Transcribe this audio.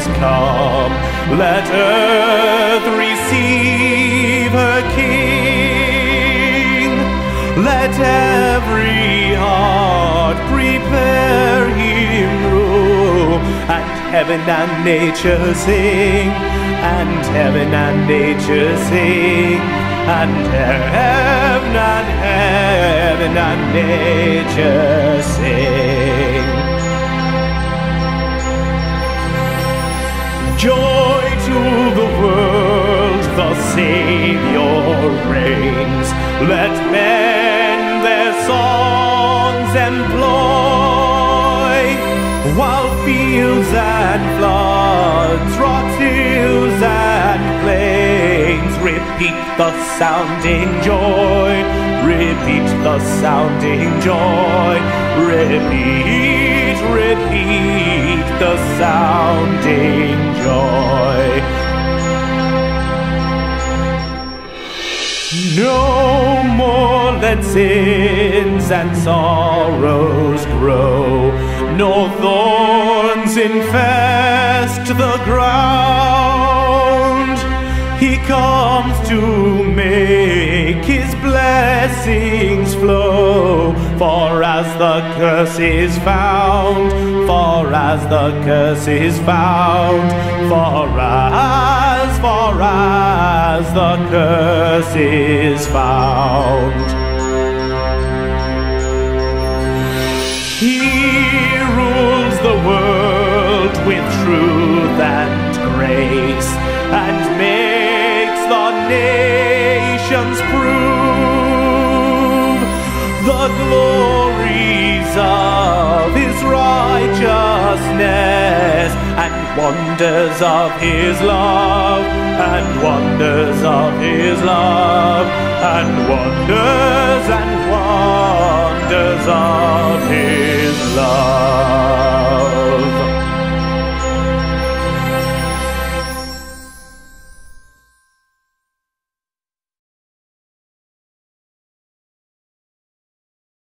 is come. Let earth receive her King. Let every heart prepare him room. And heaven and nature sing. And heaven and nature sing. And heaven and heaven and nature sing. Joy to the world, the Savior reigns. Let men their songs employ, while fields and floods, rocks, hills and plains repeat the sounding joy, repeat the sounding joy, repeat the sounding joy. No more let sins and sorrows grow, nor thorns infest the ground. He comes to make his blessings flow. For as the curse is found, for as the curse is found, for as the curse is found. He rules the world with truth and grace, and makes the nations prove the glories of his righteousness, and wonders of his love, and wonders of his love, and wonders of his love.